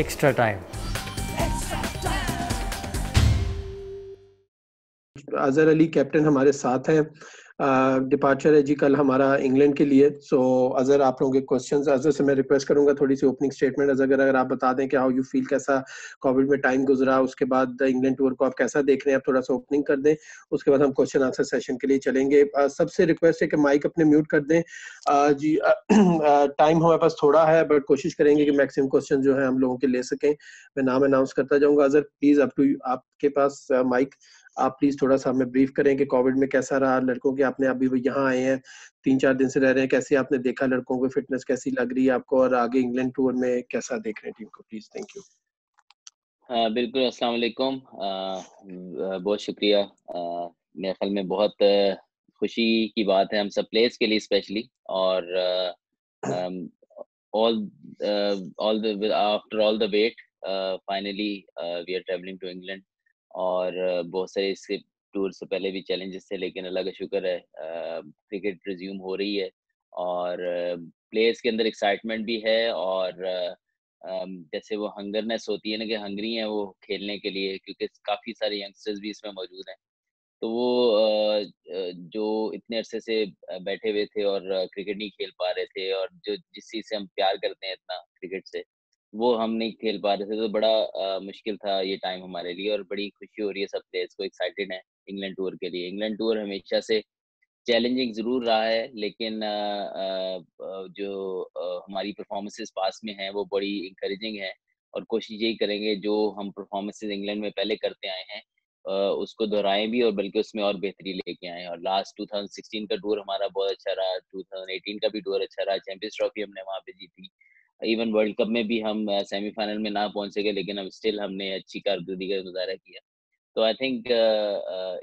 Extra time. Azhar Ali captain हमारे साथ हैं। डिपार्चर है जी कल हमारा इंग्लैंड के लिए। सो अजहर, आप लोगों के क्वेश्चंस, अजहर से मैं रिक्वेस्ट करूंगा थोड़ी सी ओपनिंग स्टेटमेंट अजहर, अगर आप बता दें कि हाउ यू फील, कैसा कोविड में टाइम गुजरा, उसके बाद इंग्लैंड टूर को आप कैसा देख रहे हैं, आप थोड़ा सा ओपनिंग कर दें, उसके बाद हम क्वेश्चन आंसर सेशन के लिए चलेंगे। सबसे रिक्वेस्ट है कि माइक अपने म्यूट कर दें जी। टाइम हमारे पास थोड़ा है बट कोशिश करेंगे कि मैक्सिमम क्वेश्चन जो है हम लोगों के ले सकें। मैं नाम अनाउंस करता जाऊँगा। अजहर प्लीज अप टू आपके पास माइक, आप प्लीज थोड़ा सा हमें ब्रीफ करें कि कोविड में कैसा रहा लड़कों के, आपने अभी यहाँ आए हैं 3-4 दिन से रह रहे हैं, कैसे आपने देखा लड़कों को, फिटनेस कैसी लग रही है आपको और आगे इंग्लैंड टूर में कैसा देख रहे हैं टीम को, प्लीज थैंक यू। बिल्कुल, अस्सलाम वालेकुम, बहुत शुक्रिया। मेरे ख्याल में बहुत खुशी की बात है हम सब प्लेयर्स के लिए स्पेशली, और after all the wait finally we are travelling to England, और बहुत सारे इससे टूर से पहले भी चैलेंजेस थे, लेकिन अल्लाह का शुक्र है क्रिकेट रिज्यूम हो रही है और प्लेयर्स के अंदर एक्साइटमेंट भी है, और जैसे वो हंगरनेस होती है ना कि हंगरी हैं वो खेलने के लिए, क्योंकि काफ़ी सारे यंगस्टर्स भी इसमें मौजूद हैं, तो वो जो इतने अरसे से बैठे हुए थे और क्रिकेट नहीं खेल पा रहे थे, और जो जिस चीज़ से हम प्यार करते हैं इतना क्रिकेट से, वो हम नहीं खेल पा रहे थे, तो बड़ा मुश्किल था ये टाइम हमारे लिए, और बड़ी खुशी हो रही है, सब प्लेयर्स को एक्साइटेड है इंग्लैंड टूर के लिए। इंग्लैंड टूर हमेशा से चैलेंजिंग ज़रूर रहा है, लेकिन जो हमारी परफॉर्मेंसेस पास में हैं वो बड़ी इंकरेजिंग है, और कोशिश यही करेंगे जो हम परफॉर्मेंसेस इंग्लैंड में पहले करते आए हैं उसको दोहराएं भी, और बल्कि उसमें और बेहतरी लेके आएँ। और लास्ट 2016 का टूर हमारा बहुत अच्छा रहा, 2018 का भी टूर अच्छा रहा, चैम्पियंस ट्रॉफी हमने वहाँ पर जीती, इवन वर्ल्ड कप में भी हम सेमीफाइनल में ना पहुंच सके, लेकिन हम स्टिल हमने अच्छी कारकर्दगी का गुजारा किया। तो आई थिंक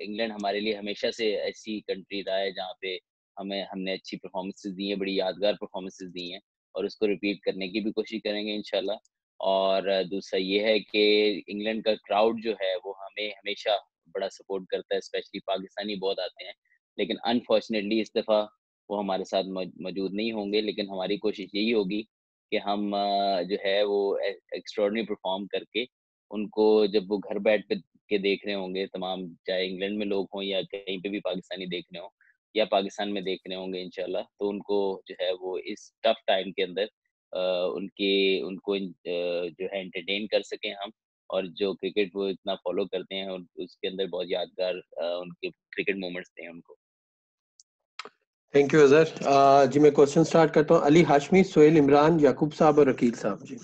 इंग्लैंड हमारे लिए हमेशा से ऐसी कंट्री रहा है जहाँ पे हमने अच्छी परफॉर्मेंसेस दी हैं, बड़ी यादगार परफॉर्मेंसेस दी हैं, और उसको रिपीट करने की भी कोशिश करेंगे इंशाल्लाह। और दूसरा ये है कि इंग्लैंड का क्राउड जो है वो हमें हमेशा बड़ा सपोर्ट करता है, स्पेशली पाकिस्तानी बहुत आते हैं, लेकिन अनफॉर्चुनेटली इस दफ़ा वो हमारे साथ मौजूद नहीं होंगे, लेकिन हमारी कोशिश यही होगी कि हम जो है वो एक्स्ट्रॉर्डनरी परफॉर्म करके उनको जब वो घर बैठ के देख रहे होंगे तमाम, चाहे इंग्लैंड में लोग हों या कहीं पे भी पाकिस्तानी देख रहे हों या पाकिस्तान में देख रहे होंगे इंशाल्लाह, तो उनको जो है वो इस टफ टाइम के अंदर उनको जो है एंटरटेन कर सकें हम, और जो क्रिकेट वो इतना फॉलो करते हैं उसके अंदर बहुत यादगार उनके क्रिकेट मोमेंट्स दें उनको। Thank you Azhar ji. मैं क्वेश्चन स्टार्ट करता हूँ। अली हाशमी, सोहेल इमरान, याकूब साहब और रकील साहब जी।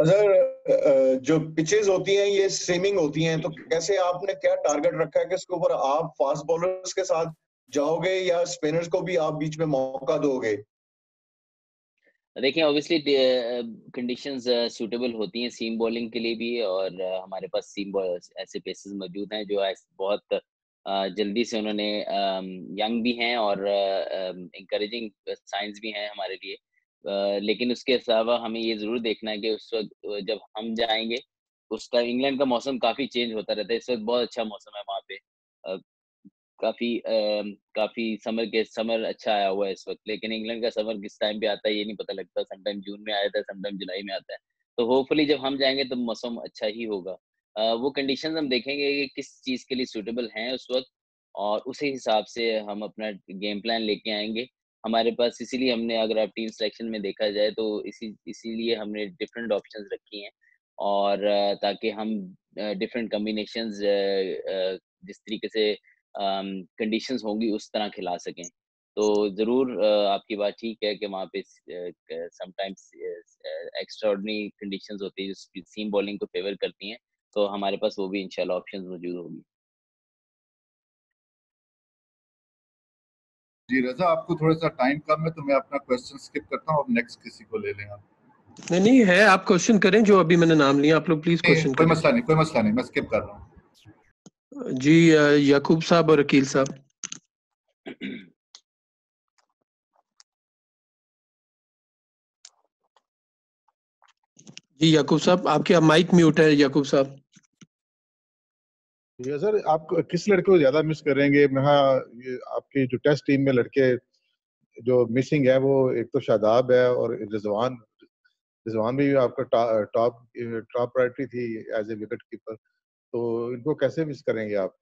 अजहर, जो पिचेस होती हैं ये स्ट्रीमिंग होती हैं, तो कैसे आपने क्या टारगेट रखा है कि इसके ऊपर आप फास्ट बॉलर्स के साथ जाओगे या स्पिनर्स को भी आप बीच में मौका दोगे? देखिए, ऑब्वियसली कंडीशंस सूटेबल होती हैं सीम बॉलिंग के लिए भी, और हमारे पास सीम बॉलर्स ऐसे पेसर्स मौजूद हैं जो बहुत जल्दी से, उन्होंने यंग भी हैं और इंकरेजिंग साइंस भी हैं हमारे लिए, लेकिन उसके अलावा हमें ये ज़रूर देखना है कि उस वक्त जब हम जाएंगे उसका, इंग्लैंड का मौसम काफ़ी चेंज होता रहता है, इस वक्त बहुत अच्छा मौसम है वहाँ पे, काफ़ी समर अच्छा आया हुआ है इस वक्त, लेकिन इंग्लैंड का समर किस टाइम पे आता है ये नहीं पता लगता, समटाइम जून में आता है, समटाइम जुलाई में आता है, तो होपफुली जब हम जाएंगे तो मौसम अच्छा ही होगा। वो कंडीशंस हम देखेंगे कि किस चीज़ के लिए सूटेबल हैं उस वक्त, और उसी हिसाब से हम अपना गेम प्लान लेके आएंगे। हमारे पास इसीलिए हमने, अगर आप टीम सिलेक्शन में देखा जाए तो इसीलिए हमने डिफरेंट ऑप्शंस रखी हैं, और ताकि हम डिफरेंट कम्बिनेशंस जिस तरीके से कंडीशंस होंगी उस तरह खिला सकें। तो ज़रूर आपकी बात ठीक है कि वहाँ पे समटाइम्स एक्स्ट्राऑर्डिनरी कंडीशंस होती है जो सीम बॉलिंग को फेवर करती हैं, तो हमारे पास वो भी इंशाल्लाह ऑप्शंस मौजूद होंगे। जी रजा, आपको थोड़ा सा टाइम कम है तो मैं अपना क्वेश्चन स्किप करता हूं और नेक्स्ट किसी को ले लें आप। नहीं है, आप क्वेश्चन करें जो अभी मैंने नाम लिया, आप लोग प्लीज क्वेश्चन। कोई मसला नहीं, मैं स्किप कर रहा हूं। जी याकूब साहब और अकील साहब। जी याकूब साहब, आपके माइक म्यूट है याकूब साहब। जी सर, आप किस लड़के को ज्यादा मिस करेंगे? ये आपकी जो टेस्ट टीम में लड़के जो मिसिंग है वो एक तो शादाब है और रिजवान रिजवान भी आपका टॉप प्रायोरिटी थी एज ए विकेट कीपर, तो इनको कैसे मिस करेंगे आप?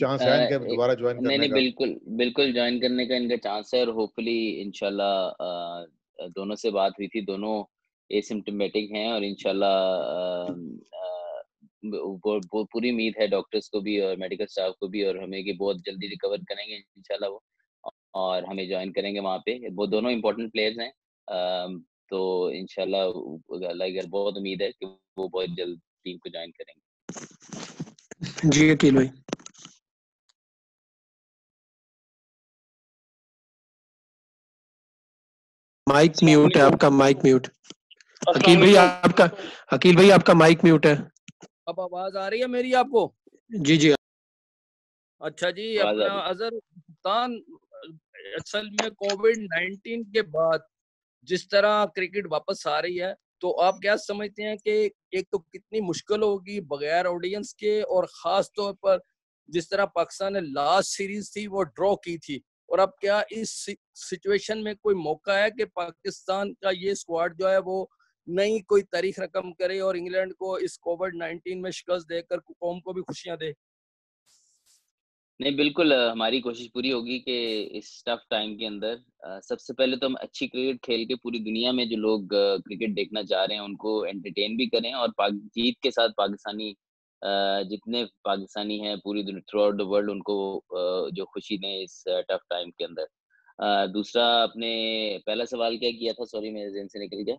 चांस है कि दोबारा ज्वाइन करने का? नहीं, बिल्कुल बिल्कुल ज्वाइन करने का इनका चांस है और होपफुली इंशाल्लाह, दोनों से बात हुई थी, दोनों एसिम्प्टोमेटिक हैं और इंशाल्लाह वो पूरी उम्मीद है डॉक्टर्स को भी और मेडिकल स्टाफ को भी और हमें कि बहुत जल्दी रिकवर करेंगे इंशाल्लाह वो, और हमें ज्वाइन करेंगे वहाँ पे। वो दोनों इम्पोर्टेंट प्लेयर्स हैं, तो इंशाल्लाह अगर बहुत उम्मीद है कि वो बहुत जल्द टीम को ज्वाइन करेंगे। जी अकील भाई। माइक म्यूट है आपका, माइक म्यूट। अकील भाई आपका, अकील भाई आपका माइक म्यूट है। अब आवाज आ रही है मेरी आपको? जी जी। अच्छा जी, अपना अजहर खान असल में कोविड-19 के बाद जिस तरह क्रिकेट वापस आ रही है, तो आप क्या समझते हैं कि एक तो कितनी मुश्किल होगी बगैर ऑडियंस के, और खास तौर पर जिस तरह पाकिस्तान ने लास्ट सीरीज थी वो ड्रॉ की थी, और अब क्या इस सिचुएशन में कोई मौका है कि पाकिस्तान का ये स्क्वाड जो है वो नहीं कोई तारीख रकम करे और इंग्लैंड को इस कोविड-19 में शिकस्त देकर कौम को भी खुशियां दे? नहीं, बिल्कुल हमारी कोशिश पूरी होगी कि इस टफ टाइम के अंदर सबसे पहले तो हम अच्छी क्रिकेट खेल के पूरी दुनिया में जो लोग क्रिकेट देखना चाह रहे हैं उनको एंटरटेन भी करें, और जीत के साथ पाकिस्तानी जितने पाकिस्तानी हैं पूरी थ्रू आउट द वर्ल्ड उनको जो खुशी दें इस टफ टाइम के अंदर। दूसरा, आपने पहला सवाल क्या किया था? सॉरी, मेरे ज़हन से निकल गया।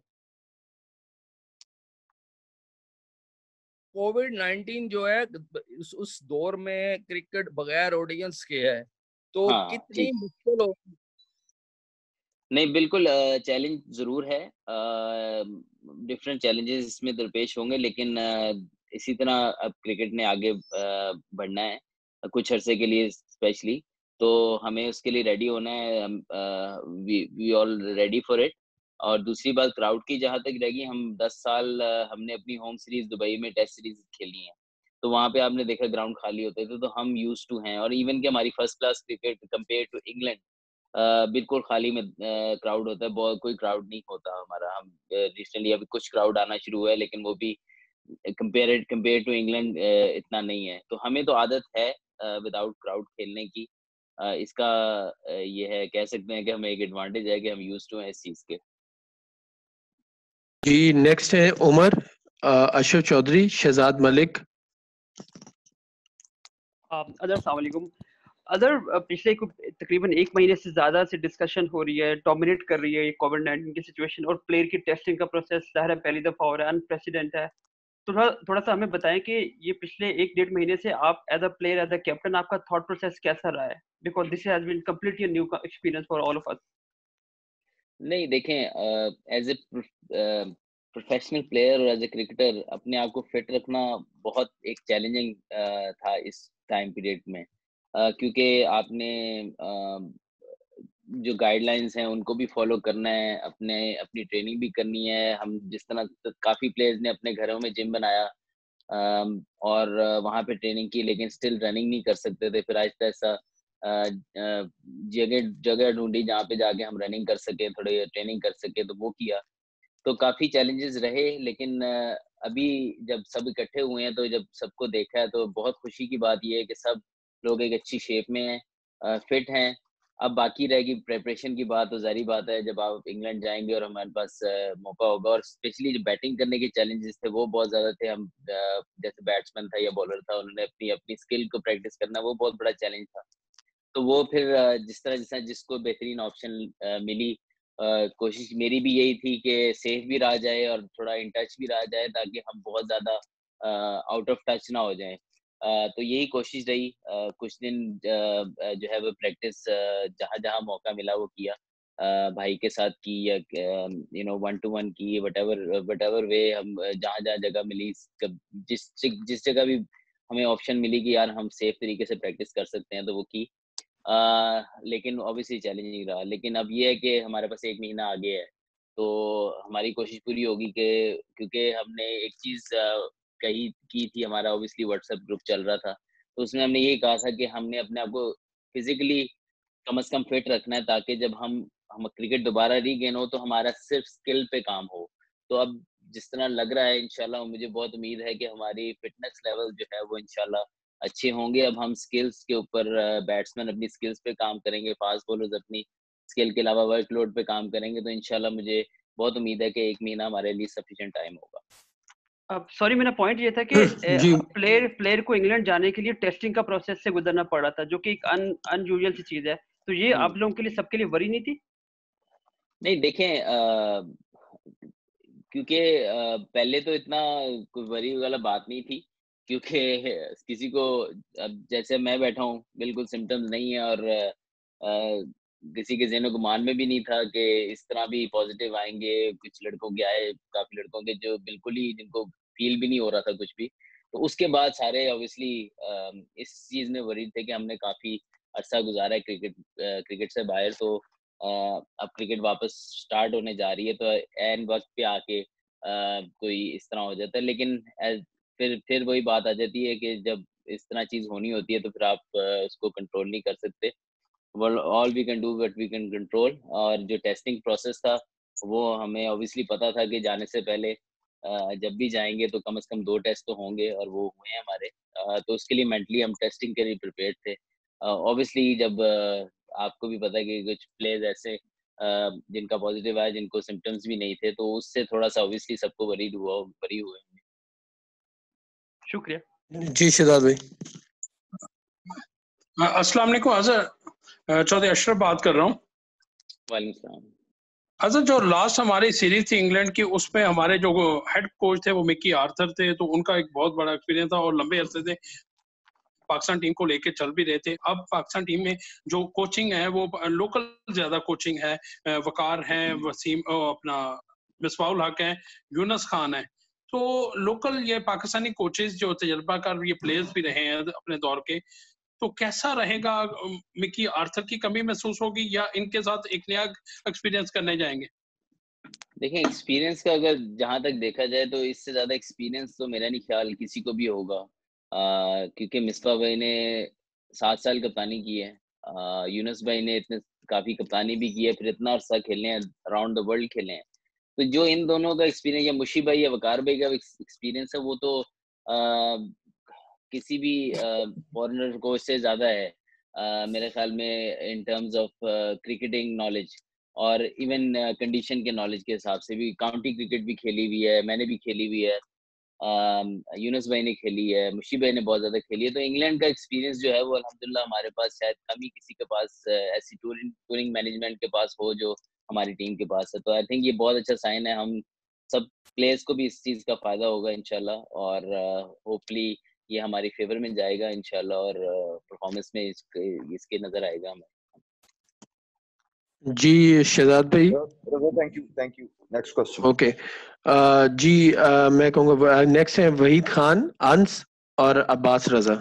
कोविड-19 जो है उस दौर में क्रिकेट बगैर ऑडियंस के है, तो हाँ, कितनी मुश्किल हो? नहीं, बिल्कुल चैलेंज जरूर है, डिफरेंट चैलेंजेस इसमें दरपेश होंगे, लेकिन इसी तरह अब क्रिकेट ने आगे बढ़ना है कुछ अरसे के लिए स्पेशली, तो हमें उसके लिए रेडी होना है। We all ready for it. और दूसरी बात क्राउड की जहाँ तक रहेगी, हम 10 साल हमने अपनी होम सीरीज दुबई में टेस्ट सीरीज खेली है, तो वहाँ पे आपने देखा ग्राउंड खाली होते थे, तो हम यूज टू हैं, और इवन कि हमारी first class cricket compare to England बिल्कुल खाली में क्राउड होता है, बहुत कोई क्राउड नहीं होता हमारा। हम रिसेंटली अभी कुछ क्राउड आना शुरू हुआ है, लेकिन वो भी कंपेयर टू इंग्लैंड इतना नहीं है, तो हमें तो आदत है विदाउट क्राउड खेलने की। इसका ये है, कह सकते हैं कि हमें एक एडवांटेज है कि हम यूज टू हैं इस चीज़ के। जी, नेक्स्ट है उमर, अशरफ चौधरी, शहजाद मलिक। अदर पिछले तकरीबन 1 महीने से ज़्यादा से डिस्कशन हो रही है, डोमिनेट कर रही है ये कोविड-19 की सिचुएशन, और प्लेयर की टेस्टिंग का प्रोसेस ज़ाहिर है पहली दफ़ा हो रहा है, अनप्रेसिडेंट है। तो थोड़ा सा हमें बताएं कि ये पिछले 1 डेढ़ महीने से आप as a player, as a captain, आपका थॉट प्रोसेस कैसा रहा है? Because this has been completely new experience for all of us. नहीं, देखें, एज ए प्रोफेशनल प्लेयर और एज ए क्रिकेटर अपने आप को फिट रखना बहुत एक चैलेंजिंग था इस टाइम पीरियड में, क्योंकि आपने जो गाइडलाइंस हैं उनको भी फॉलो करना है, अपनी ट्रेनिंग भी करनी है। हम जिस तरह काफ़ी प्लेयर्स ने अपने घरों में जिम बनाया और वहाँ पे ट्रेनिंग की, लेकिन स्टिल रनिंग नहीं कर सकते थे, फिर आहिस्ता आहिस्ता जगह ढूंढी जहाँ पे जाके हम रनिंग कर सके, थोड़ी ट्रेनिंग कर सके, तो वो किया। तो काफ़ी चैलेंजेस रहे, लेकिन अभी जब सब इकट्ठे हुए हैं, तो जब सबको देखा है, तो बहुत खुशी की बात ये है कि सब लोग एक अच्छी शेप में हैं, फिट हैं। अब बाकी रहेगी प्रेपरेशन की बात, तो जारी बात है जब आप इंग्लैंड जाएंगे और हमारे पास मौका होगा, और स्पेशली जो बैटिंग करने के चैलेंजेस थे वो बहुत ज़्यादा थे। हम जैसे बैट्समैन था या बॉलर था, उन्होंने अपनी अपनी स्किल को प्रैक्टिस करना, वो बहुत बड़ा चैलेंज था। तो वो फिर जिस तरह जिसको बेहतरीन ऑप्शन मिली, कोशिश मेरी भी यही थी कि सेफ भी रहा जाए और थोड़ा इन टच भी रहा जाए, ताकि हम बहुत ज़्यादा आउट ऑफ टच ना हो जाएं। तो यही कोशिश रही। कुछ दिन जो है वो प्रैक्टिस जहाँ मौका मिला वो किया, भाई के साथ की, या यू नो 1-to-1 की, वट एवर वे, हम जहाँ जगह मिली, जिस जगह भी हमें ऑप्शन मिली कि यार हम सेफ तरीके से प्रैक्टिस कर सकते हैं, तो वो की। लेकिन ऑब्वियसली चैलेंजिंग रहा, लेकिन अब ये है कि हमारे पास 1 महीना आगे है, तो हमारी कोशिश पूरी होगी कि, क्योंकि हमने एक चीज़ कही की थी, हमारा ऑब्वियसली व्हाट्सएप ग्रुप चल रहा था, तो उसमें हमने यही कहा था कि हमने अपने आप को फिजिकली कम से कम फिट रखना है, ताकि जब हम हम क्रिकेट दोबारा रीगेन हो तो हमारा सिर्फ स्किल पे काम हो। तो अब जिस तरह लग रहा है इंशाल्लाह, मुझे बहुत उम्मीद है कि हमारी फिटनेस लेवल जो है वो इंशाल्लाह अच्छे होंगे। अब हम स्किल्स के ऊपर, बैट्समैन अपनी स्किल्स पे काम करेंगे, फास्ट बॉलर्स अपनी स्किल के अलावा वर्कलोड पे काम करेंगे, तो इंशाल्लाह मुझे बहुत उम्मीद है कि एक महीना हमारे लिए सफिशिएंट टाइम होगा। अब सॉरी, मेरा पॉइंट ये था कि प्लेयर को इंग्लैंड जाने के लिए टेस्टिंग का प्रोसेस से गुजरना पड़ा था, जो कि एक अनयूजुअल सी चीज़ है, तो ये आप लोगों के लिए सबके लिए वरी नहीं थी? नहीं देखें, क्योंकि पहले तो इतना कोई वरी वाला बात नहीं थी, क्योंकि किसी को, अब जैसे मैं बैठा हूँ, बिल्कुल सिम्टम्स नहीं है और किसी के ज़हनो गुमान में भी नहीं था कि इस तरह भी पॉजिटिव आएंगे। कुछ लड़कों के आए, काफ़ी लड़कों के जो बिल्कुल ही, जिनको फील भी नहीं हो रहा था कुछ भी। तो उसके बाद सारे ऑब्वियसली इस चीज़ में वरी थे कि हमने काफ़ी अर्सा गुजारा है क्रिकेट से बाहर, तो अब क्रिकेट वापस स्टार्ट होने जा रही है, तो एन वक्त पे आके कोई इस तरह हो जाता है। लेकिन फिर वही बात आ जाती है कि जब इस तरह चीज़ होनी होती है तो फिर आप उसको कंट्रोल नहीं कर सकते। All we can do what we can control. और जो टेस्टिंग प्रोसेस था वो हमें ऑब्वियसली पता था कि जाने से पहले जब भी जाएंगे तो कम से कम 2 टेस्ट तो होंगे, और वो हुए हैं हमारे। तो उसके लिए मेंटली हम टेस्टिंग के लिए प्रिपेयर थे। ऑब्वियसली जब आपको भी पता है कि कुछ प्लेयर्स ऐसे जिनका पॉजिटिव आया, जिनको सिम्टम्स भी नहीं थे, तो उससे थोड़ा सा ऑब्वियसली सबको वरीड हुए। शुक्रिया जी शहजाद भाई। अस्सलाम वालेकुम अजहर, चौधरी अशरफ बात कर रहा हूँ। वालेकुम सलाम अजहर, जो लास्ट हमारी सीरीज थी इंग्लैंड की, उसमें हमारे जो हेड कोच थे वो मिकी आर्थर थे, तो उनका एक बहुत बड़ा एक्सपीरियंस था और लंबे अरसे थे पाकिस्तान टीम को लेके चल भी रहे थे। अब पाकिस्तान टीम में जो कोचिंग है वो लोकल ज्यादा कोचिंग है, वकार है, वसीम अपना मिसबाह-उल-हक है, यूनिस खान है, तो लोकल ये पाकिस्तानी कोचेस जो तजर्बाकार ये प्लेयर्स भी रहे हैं अपने दौर के, तो कैसा रहेगा? मिकी आर्थर की कमी महसूस होगी या इनके साथ एक नया एक्सपीरियंस करने जाएंगे? देखिए, एक्सपीरियंस का अगर जहाँ तक देखा जाए तो इससे ज्यादा एक्सपीरियंस तो मेरा नहीं ख्याल किसी को भी होगा, क्योंकि मिसबा भाई ने 7 साल कप्तानी की है, यूनिस भाई ने इतने काफ़ी कप्तानी भी की है, फिर इतना अर्सा खेले हैं, अराउंड द वर्ल्ड खेले हैं, तो जो इन दोनों का एक्सपीरियंस या मुशी भाई या वकार भाई का एक्सपीरियंस है वो तो किसी भी फॉरनर कोच से ज़्यादा है मेरे ख्याल में, in terms of cricketing knowledge और इवन कंडीशन के नॉलेज के हिसाब से भी। काउंटी क्रिकेट भी खेली हुई है, मैंने भी खेली हुई है, यूनिस भाई ने खेली है, मुशी भाई ने बहुत ज़्यादा खेली है, तो इंग्लैंड का एक्सपीरियंस जो है वो अल्हम्दुलिल्लाह हमारे पास, शायद कमी किसी के पास ऐसी टूरिंग मैनेजमेंट के पास हो जो हमारी टीम के पास है। तो आई थिंक ये बहुत अच्छा साइन है, हम सब प्लेयर्स को भी इस चीज़ का फ़ायदा होगा इंशाल्लाह, और होपफुली ये हमारी फेवर में जाएगा इंशाल्लाह, और परफॉर्मेंस में इसके नज़र आएगा हमें। जी शहजाद भाई। Thank you. Next question. Okay जी, मैं कहूँगा नेक्स्ट है वहीद खान, अंस और अब्बास रजा।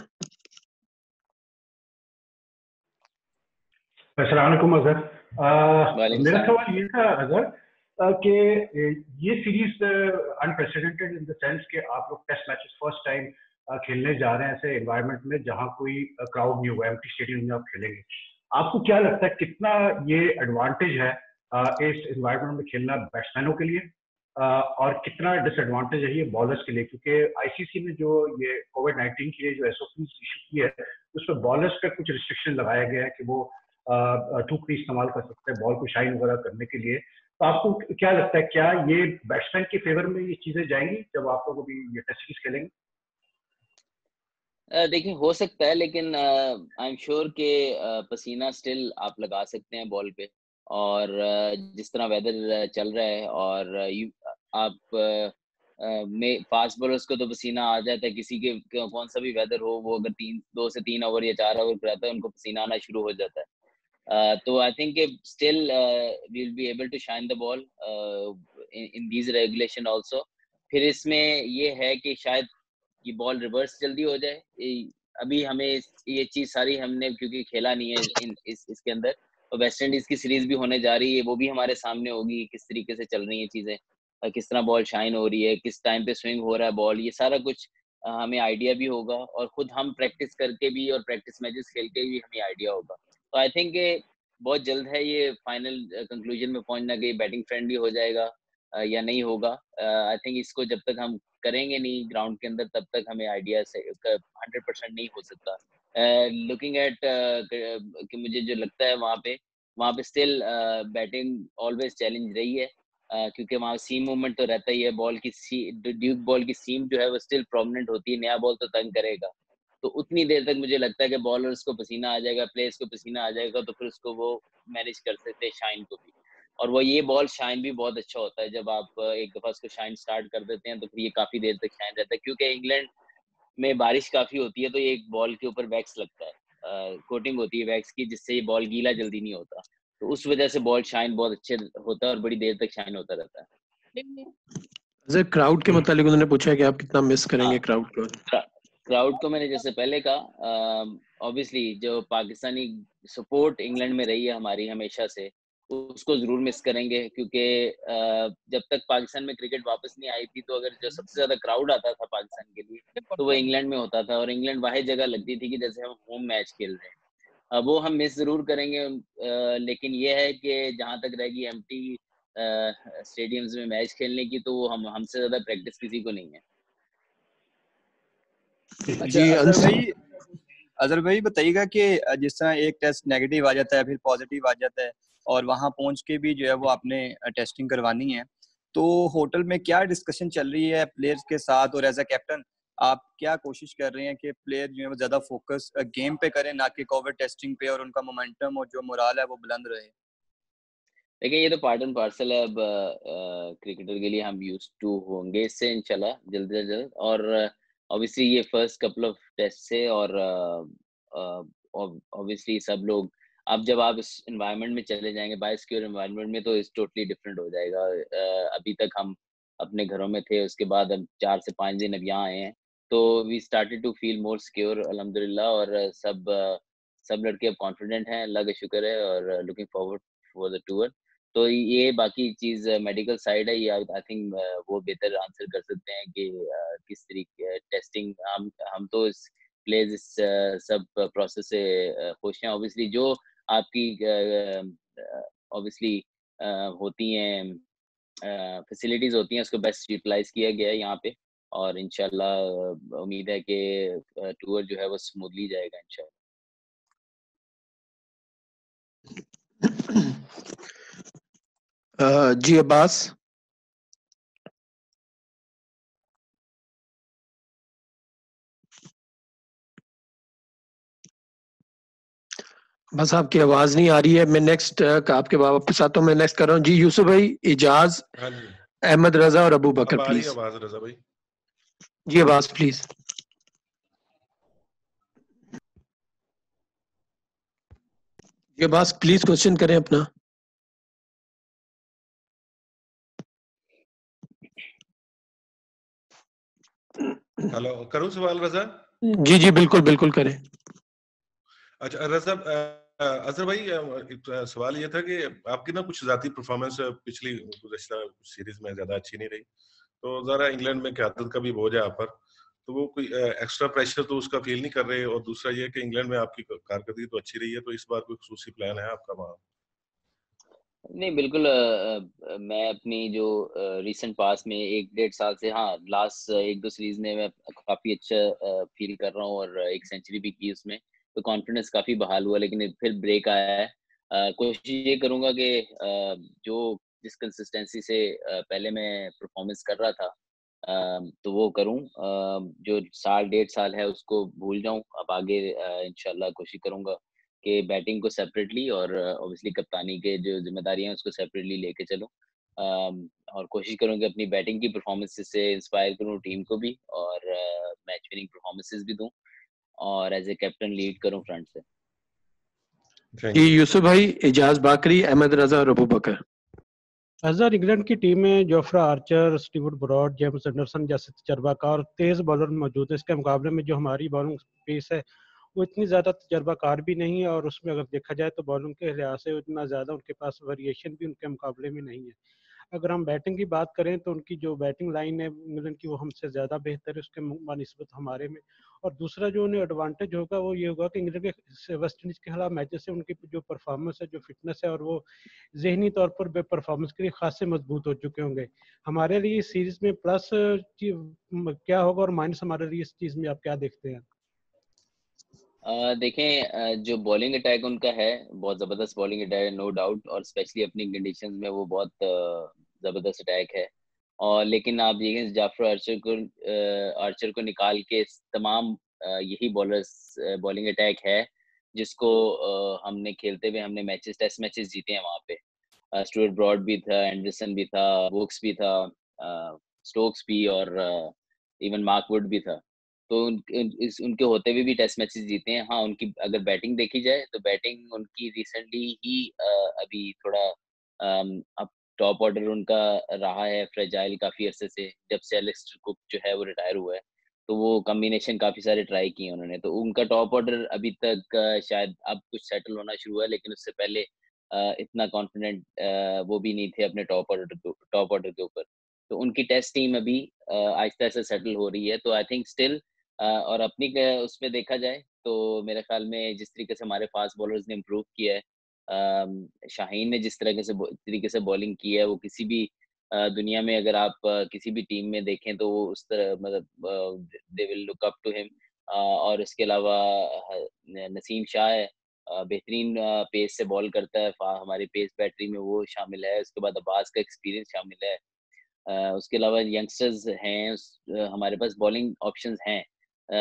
अस्सलाम वालेकुम अजहर, मेरा सवाल ये था अजहर कि ये series unprecedented in the sense कि आप लोग टेस्ट मैचेस फर्स्ट टाइम खेलने जा रहे हैं ऐसे एनवायरनमेंट में जहाँ कोई क्राउड नहीं हुआ, एम्प्टी स्टेडियम में आप खेलेंगे। आपको क्या लगता है कितना ये एडवांटेज है इस एनवायरनमेंट में खेलना बैट्समैनों के लिए और कितना डिसएडवांटेज है ये बॉलर्स के लिए? क्योंकि आईसीसी ने जो ये कोविड-19 के लिए जो एसओपीज इशू की है उसमें बॉलर्स पर कुछ रिस्ट्रिक्शन लगाया गया है कि वो टूकड़ी इस्तेमाल कर सकते हैं बॉल को शाइन वगैरह करने के लिए। तो आपको क्या लगता है क्या ये बैट्समैन के फेवर में ये चीजें जाएंगी जब आप लोग अभी ये टेस्ट सीरीज खेलेंगे? देखिए, हो सकता है, लेकिन आई एम श्योर के पसीना स्टिल आप लगा सकते हैं बॉल पे, और जिस तरह वेदर चल रहा है और आप में फास्ट बॉलर्स को तो पसीना आ जाता है, किसी के कौन सा भी वेदर हो, वो अगर 2 से 3 ओवर या 4 ओवर कराता है उनको पसीना आना शुरू हो जाता है। तो I think still we will be able to shine the ball in these regulation also. फिर इसमें ये है कि शायद ये बॉल रिवर्स जल्दी हो जाए, अभी हमें ये चीज़ सारी हमने क्योंकि खेला नहीं है इसके अंदर, और वेस्ट इंडीज़ की सीरीज भी होने जा रही है, वो भी हमारे सामने होगी, किस तरीके से चल रही है चीज़ें, किस तरह बॉल शाइन हो रही है, किस टाइम पे स्विंग हो रहा है बॉल, ये सारा कुछ हमें आइडिया भी होगा, और खुद हम प्रैक्टिस करके भी और प्रैक्टिस मैचेस खेल के भी हमें आइडिया होगा। तो आई थिंक बहुत जल्द है ये फाइनल कंक्लूजन में पहुंचना कि बैटिंग फ्रेंडली हो जाएगा या नहीं होगा। आई थिंक इसको जब तक हम करेंगे नहीं ग्राउंड के अंदर, तब तक हमें आइडिया से 100% नहीं हो सकता। लुकिंग एट कि मुझे जो लगता है वहाँ पे स्टिल बैटिंग ऑलवेज चैलेंज रही है, क्योंकि वहाँ सीम मूवमेंट तो रहता ही है, बॉल की ड्यूक बॉल की सीम जो है वो स्टिल प्रोमिनेंट होती है, नया बॉल तो तंग करेगा। तो उतनी देर तक मुझे लगता है कि बॉलर्स को पसीना आ जाएगा, प्लेयर्स को पसीना आ जाएगा, तो फिर उसको वो मैनेज कर सकते हैं शाइन को भी। और वो ये बॉल शाइन भी बहुत अच्छा होता है, जब आप एक दफ़ा उसको शाइन स्टार्ट कर देते हैं तो फिर ये काफ़ी देर तक शाइन रहता है, क्योंकि इंग्लैंड में बारिश काफ़ी होती है तो ये बॉल के ऊपर वैक्स लगता है, कोटिंग होती है वैक्स की, जिससे ये बॉल गीला जल्दी नहीं होता, तो उस वजह से बॉल शाइन बहुत अच्छे होता है और बड़ी देर तक शाइन होता रहता है। क्राउड के मुताबिक उन्होंने पूछा है कि आप कितना मिस करेंगे क्राउड को। क्राउड को मैंने जैसे पहले कहा, ऑब्वियसली जो पाकिस्तानी सपोर्ट इंग्लैंड में रही है हमारी हमेशा से, उसको जरूर मिस करेंगे, क्योंकि जब तक पाकिस्तान में क्रिकेट वापस नहीं आई थी तो अगर जो सबसे ज्यादा क्राउड आता था पाकिस्तान के लिए तो वो इंग्लैंड में होता था, और इंग्लैंड वाहिद जगह लगती थी कि जैसे हम होम मैच खेल रहे हैं। वो हम मिस जरूर करेंगे, लेकिन ये है कि जहाँ तक रहेगी एम्प्टी स्टेडियम्स में मैच खेलने की, तो वो हमसे ज्यादा प्रैक्टिस किसी को नहीं है। अजहर भाई बताइएगा कि जिस तरह एक टेस्ट नेगेटिव आ जाता है फिर पॉजिटिव आ जाता है, और वहाँ पहुँच के भी जो है वो आपने टेस्टिंग करवानी है, तो होटल में क्या डिस्कशन चल रही है प्लेयर्स के साथ, और एज अ कैप्टन आप क्या कोशिश कर रहे हैं कि प्लेयर जो है वो ज्यादा फोकस गेम पे करें ना कि कोविड टेस्टिंग पे, और उनका मोमेंटम और जो मोराल है वो बुलंद रहे? देखिए ये तो पार्ट एंड पार्सल है, अब क्रिकेटर के लिए हम यूज्ड टू होंगे इससे इंशाल्लाह जल्द से जल्द, और ऑब्वियसली ये फर्स्ट कपल ऑफ टेस्ट से, और ऑब्वियसली सब लोग अब जब आप इस एनवायरनमेंट में चले जाएंगे बायोसिक्योर एनवायरनमेंट में तो इस टोटली डिफरेंट हो जाएगा। अभी तक हम अपने घरों में थे, उसके बाद अब 4 से 5 दिन अब यहाँ आए हैं, तो we started to feel more secure अल्हम्दुलिल्लाह, और सब लड़के अब कॉन्फिडेंट हैं, अल्लाह का शुक्र है, और looking forward for the tour. तो ये बाकी चीज़ मेडिकल साइड है, ये आई थिंक वो बेहतर आंसर कर सकते हैं कि किस तरीके टेस्टिंग। हम तो इस प्लेज इस सब प्रोसेस से खुश हैं। ऑब्वियसली जो आपकी ऑब्वियसली होती हैं फैसिलिटीज़ होती हैं उसको बेस्ट यूटिलाइज किया गया है यहाँ पे, और इंशाल्लाह उम्मीद है कि टूर जो है वो स्मूथली जाएगा इंशाल्लाह। जी अब्बास, बस आपकी आवाज नहीं आ रही है, मैं नेक्स्ट आपके बाबा के साथ तो मैं नेक्स्ट कर रहा हूँ। जी यूसुफ भाई, इजाज, अहमद रजा और अबू बकर, प्लीज आवाज रजा भाई। जी आवाज प्लीज। जी आवाज प्लीज, क्वेश्चन करें अपना। हेलो, करूं सवाल रजा? जी जी बिल्कुल बिल्कुल करें। अच्छा रजा, अजहर भाई सवाल ये था कि आपकी ना कुछ जाती परफॉर्मेंस पिछली सीरीज में ज्यादा अच्छी नहीं रही, तो जरा इंग्लैंड में क्यादत का भी बोझ है आप पर, तो वो कोई एक्स्ट्रा प्रेशर तो उसका फील नहीं कर रहे, और दूसरा ये कि इंग्लैंड में आपकी कारकर्दगी तो अच्छी रही है, तो इस बार कोई खुसूसी प्लान है आपका वहाँ? नहीं बिल्कुल, मैं अपनी जो रिसेंट पास में 1-1.5 साल से, हाँ लास्ट 1-2 सीरीज में मैं काफ़ी अच्छा फील कर रहा हूँ, और 1 सेंचुरी भी की उसमें, तो कॉन्फिडेंस काफ़ी बहाल हुआ, लेकिन फिर ब्रेक आया है। कोशिश ये करूँगा कि जो जिस कंसिस्टेंसी से पहले मैं परफॉर्मेंस कर रहा था तो वो करूं, जो 1.5 साल है उसको भूल जाऊं। अब आगे इंशाल्लाह कोशिश करूंगा कि बैटिंग को सेपरेटली और ऑब्वियसली कप्तानी के जो जिम्मेदारियां हैं उसको सेपरेटली लेके चलूं, और कोशिश करूं कि अपनी बैटिंग की परफॉर्मेंसेस से इंस्पायर करूं टीम को भी, और मैच विनिंग परफॉर्मेंसेस भी दूं, और एज ए कैप्टन लीड करूँ फ्रंट से। यूसुफ भाई, इजाज बाकरी, अहमद रजा और अबू बकर। अजहर, इंग्लैंड की टीम में Jofra Archer, Stewart Broad, James Anderson जैसे तजर्बाकार और तेज़ बॉलर मौजूद है। इसके मुकाबले में जो हमारी बॉलिंग पेस है वो इतनी ज़्यादा तजर्बाकार भी नहीं है, और उसमें अगर देखा जाए तो बॉलिंग के लिहाज से उतना ज़्यादा उनके पास वेरिएशन भी उनके मुकाबले में नहीं है। अगर हम बैटिंग की बात करें तो उनकी जो बैटिंग लाइन है इंग्लैंड की वो हमसे ज़्यादा बेहतर है उसके बनिस्बत हमारे में, और दूसरा जो उन्हें एडवांटेज होगा वो ये होगा कि इंग्लैंड के वेस्ट इंडीज के खिलाफ मैचेस से उनकी जो परफॉर्मेंस है, जो फिटनेस है और वो जहनी तौर पर बे परफॉर्मेंस के लिए खासे मजबूत हो चुके होंगे। हमारे लिए इस सीरीज में प्लस क्या होगा और माइनस हमारे लिए इस चीज में आप क्या देखते हैं? देखें, जो बॉलिंग अटैक उनका है बहुत ज़बरदस्त बॉलिंग अटैक है, नो डाउट, और स्पेशली अपनी कंडीशन में वो बहुत ज़बरदस्त अटैक है। और लेकिन आप देखें जाफरा आर्चर को निकाल के तमाम यही बॉलर्स बॉलिंग अटैक है जिसको हमने खेलते हुए हमने मैचेस टेस्ट मैचेस जीते हैं। वहाँ पे स्टुअर्ट ब्रॉड भी था, एंडरसन भी था, वोक्स भी था, स्टोक्स भी, और इवन मार्क वुड भी था। तो उनके होते हुए भी टेस्ट मैचेस जीते हैं। हाँ, उनकी अगर बैटिंग देखी जाए तो बैटिंग उनकी रिसेंटली ही अभी थोड़ा अब टॉप ऑर्डर उनका रहा है फ्रेजाइल काफ़ी अरसे से, जब से एलेस्टर कुक जो है वो रिटायर हुआ है, तो वो कम्बिनेशन काफ़ी सारे ट्राई किए उन्होंने, तो उनका टॉप ऑर्डर अभी तक शायद अब कुछ सेटल होना शुरू हुआ है, लेकिन उससे पहले इतना कॉन्फिडेंट वो भी नहीं थे अपने टॉप ऑर्डर के ऊपर। तो उनकी टेस्ट टीम अभी आहिस्ता आहिस्ता सेटल हो रही है। तो आई थिंक स्टिल और अपनी उसमें देखा जाए तो मेरे ख्याल में जिस तरीके से हमारे फास्ट बॉलर्स ने इम्प्रूव किया है, शाहीन ने जिस तरीके से बॉलिंग की है, वो किसी भी दुनिया में अगर आप किसी भी टीम में देखें तो वो उस तरह मतलब they will look up to him. और इसके अलावा नसीम शाह है, बेहतरीन पेस से बॉल करता है, हमारी पेस बैटरी में वो शामिल है, उसके बाद अब्बास का एक्सपीरियंस शामिल है, उसके अलावा यंगस्टर्स हैं, हमारे पास बॉलिंग ऑप्शंस हैं।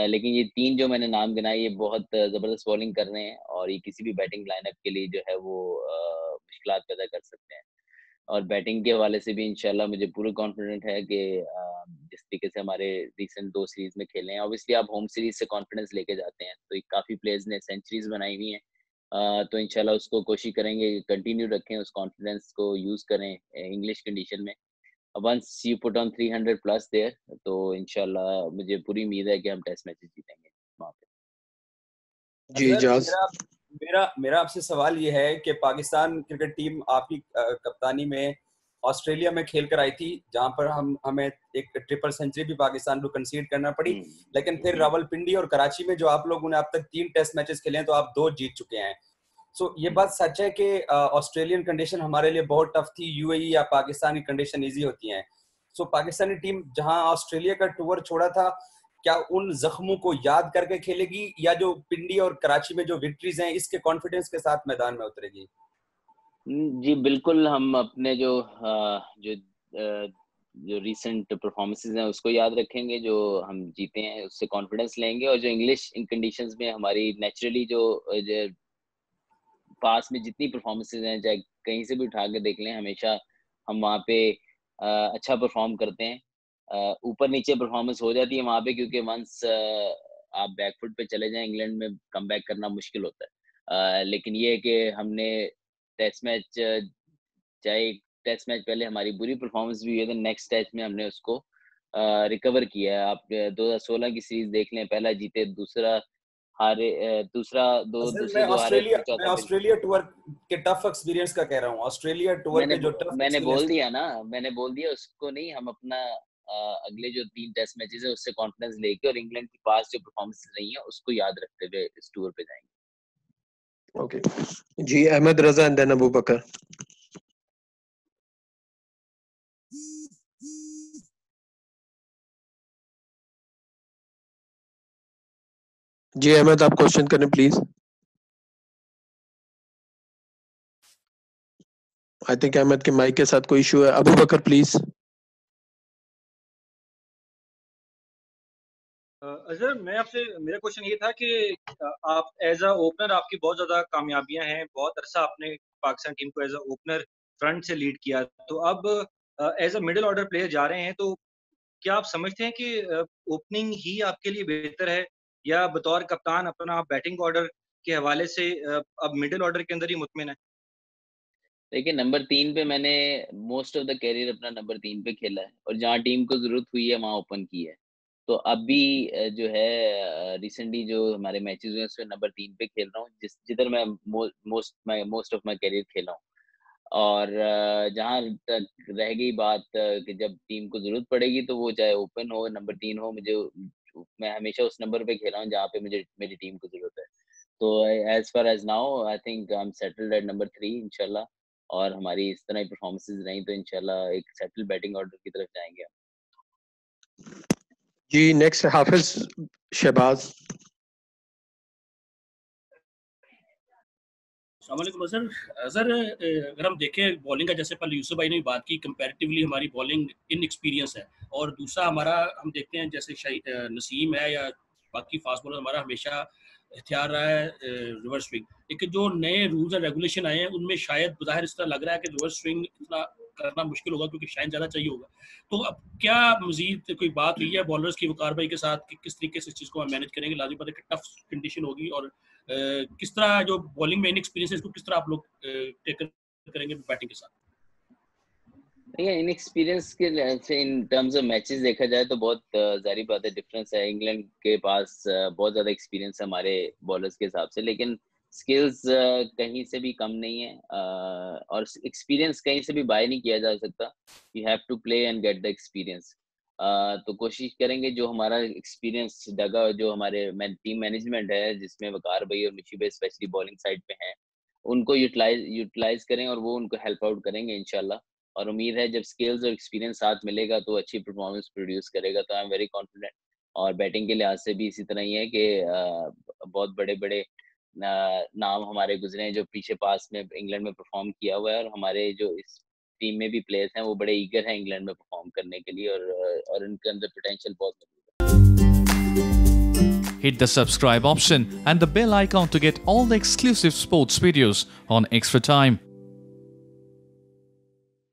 लेकिन ये तीन जो मैंने नाम गिनाए ये बहुत ज़बरदस्त बॉलिंग कर रहे हैं और ये किसी भी बैटिंग लाइनअप के लिए जो है वो मुश्किलात पैदा कर सकते हैं। और बैटिंग के हवाले से भी इंशाल्लाह मुझे पूरा कॉन्फिडेंट है कि जिस तरीके से हमारे रिसेंट दो सीरीज़ में खेले हैं, ऑब्वियसली आप होम सीरीज से कॉन्फिडेंस लेके जाते हैं, तो काफ़ी प्लेयर्स ने सेंचुरीज बनाई हुई हैं, तो इंशाल्लाह उसको कोशिश करेंगे कंटिन्यू रखें, उस कॉन्फिडेंस को यूज़ करें इंग्लिश कंडीशन में। Once you put on 300 plus there, तो इंशाल्लाह मुझे पूरी उम्मीद है कि हम टेस्ट मैचेस जीतेंगे वहाँ पे। जी इजाज़, मेरा आपसे सवाल ये है कि पाकिस्तान क्रिकेट टीम आपकी कप्तानी में ऑस्ट्रेलिया में खेल कर आई थी, जहाँ पर हमें एक ट्रिपल सेंचुरी भी पाकिस्तान को कंसीड करना पड़ी, लेकिन फिर रावलपिंडी और कराची में जो आप लोगों ने अब तक 3 टेस्ट मैचेस खेले हैं तो आप 2 जीत चुके हैं। सो ये बात सच है कि ऑस्ट्रेलियन कंडीशन हमारे लिए बहुत टफ थी, यूएई या पाकिस्तान की कंडीशन इजी होती हैं। सो पाकिस्तानी टीम जहां ऑस्ट्रेलिया का टूर छोड़ा था, क्या उन जख्मों को याद करके खेलेगी या जो पिंडी और कराची में जो विक्ट्रीज हैं इसके कॉन्फिडेंस के साथ मैदान में उतरेगी? जी बिल्कुल, हम अपने जो रिसेंट परफॉर्मेंसेज हैं उसको याद रखेंगे, जो हम जीते हैं उससे कॉन्फिडेंस लेंगे, और जो इंग्लिश कंडीशंस में हमारी नेचुरली जो पास में जितनी परफॉर्मेंसेज हैं, चाहे कहीं से भी उठा के देख लें, हमेशा हम वहाँ पे अच्छा परफॉर्म करते हैं। ऊपर नीचे परफॉर्मेंस हो जाती है वहाँ पे, क्योंकि वंस आप बैकफुट पे चले जाएं इंग्लैंड में कमबैक करना मुश्किल होता है। लेकिन ये है कि हमने चाहे टेस्ट मैच पहले हमारी बुरी परफॉर्मेंस भी हुई है, नेक्स्ट टेस्ट में हमने उसको रिकवर किया है। आप 2016 की सीरीज देख लें, पहला जीते, दूसरा हारे, दूसरा दूसरे ऑस्ट्रेलिया टूर के टफ एक्सपीरियंस का कह रहा हूं, ऑस्ट्रेलिया टूर के जो टफ मैंने बोल दिया उसको नहीं, हम अपना अगले जो 3 टेस्ट मैचेस है उससे कॉन्फिडेंस लेके और इंग्लैंड के पास जो परफॉर्मेंस रही है उसको याद रखते हुए इस टूर पे जाएंगे। ओके जी, अहमद रजा एंड देन अबू बकर। जी अहमद, आप क्वेश्चन करें प्लीज। आई थिंक अहमद के माइक के साथ कोई इशू है। अबू बकर प्लीज। अजहर, मैं आपसे, मेरा क्वेश्चन ये था कि आप एज अ ओपनर आपकी बहुत ज्यादा कामयाबियां हैं, बहुत अरसा आपने पाकिस्तान टीम को एज अ ओपनर फ्रंट से लीड किया, तो अब as a middle order player जा रहे हैं, तो क्या आप समझते हैं कि ओपनिंग ही आपके लिए बेहतर है या बतौर कप्तान अपना बैटिंग ऑर्डर के हवाले से अब मिडिल ऑर्डर के अंदर ही मुतमिन है? देखिए, नंबर 3 पे मैंने मोस्ट ऑफ द कैरियर अपना नंबर 3 पे खेला है और जहाँ टीम को जरूरत हुई है वहाँ ओपन की है। तो अभी जो है रिसेंटली जो हमारे मैचेस हुए उसमें नंबर 3 पे खेल रहा हूँ, जिधर मैं मोस्ट ऑफ माई कैरियर खेला हूँ। और जहाँ तक रह गई बात कि जब टीम को जरूरत पड़ेगी तो वो चाहे ओपन हो, नंबर 3 हो, मुझे मैं हमेशा उस नंबर पे खेला हूँ जहाँ पे मुझे मेरी टीम को जरूरत है। तो as far as now I think I am settled at number 3 इंशाल्लाह, और हमारी इस तरह की परफॉर्मेंसेज रही तो इंशाल्लाह एक सेटल बैटिंग ऑर्डर की तरफ जाएंगे हम। जी नेक्स्ट हाफिज शहबाज। अस्सलामुअलैकुम सर। सर अगर हम देखें बॉलिंग का, जैसे पहले यूसुफ भाई ने भी बात की, कंपैरेटिवली हमारी बॉलिंग इनएक्सपीरियंस है, और दूसरा हमारा हम देखते हैं जैसे नसीम है या बाकी फास्ट बॉलर हमारा हमेशा हथियार रहा है रिवर्स स्विंग, लेकिन जो नए रूल्स एंड रेगुलेशन आए हैं उनमें शायद बाहर इस तरह लग रहा है कि रिवर्स स्विंग इतना करना मुश्किल होगा क्योंकि शाइन ज़्यादा चाहिए होगा। तो अब क्या मजीद कोई बात हुई है बॉलर्स की वकार भाई के साथ कि किस तरीके से इस चीज़ को हम मैनेज करेंगे? लाजिम बात है कि टफ कंडीशन होगी, और किस तरह जो बॉलिंग में इनएक्सपीरियंस है इसको किस तरह आप लोग टेकल करेंगे बैटिंग के साथ? इनएक्सपीरियंस के से इन टर्म्स ऑफ मैचेस देखा जाए तो बहुत जारी बात है डिफरेंस है। इंग्लैंड के पास बहुत ज़्यादा एक्सपीरियंस है हमारे बॉलर्स के हिसाब से, लेकिन स्किल्स कहीं से भी कम नहीं है और एक्सपीरियंस कहीं से भी बाय नहीं किया जा सकता। You have to play and get the experience. तो कोशिश करेंगे जो हमारा एक्सपीरियंस डगा, जो हमारे टीम मैनेजमेंट है जिसमें वकार भाई और मिशी भाई स्पेशली बॉलिंग साइड पे हैं, उनको यूटिलाइज करें और वो उनको हेल्प आउट करेंगे इंशाल्लाह। और उम्मीद है जब स्किल्स और एक्सपीरियंस साथ मिलेगा तो अच्छी परफॉर्मेंस प्रोड्यूस करेगा। तो आई एम वेरी कॉन्फिडेंट। और बैटिंग के लिहाज से भी इसी तरह ही है कि बहुत बड़े बड़े नाम हमारे गुजरे हैं जो पीछे पास में इंग्लैंड में परफॉर्म किया हुआ है, और हमारे जो इस टीम में भी प्लेयर्स हैं वो बड़े ईगर हैं इंग्लैंड में परफॉर्म करने के लिए, और उनके अंदर पोटेंशियल बहुत है। Hit the subscribe option and the bell icon to get all the exclusive sports videos on Xtra Time.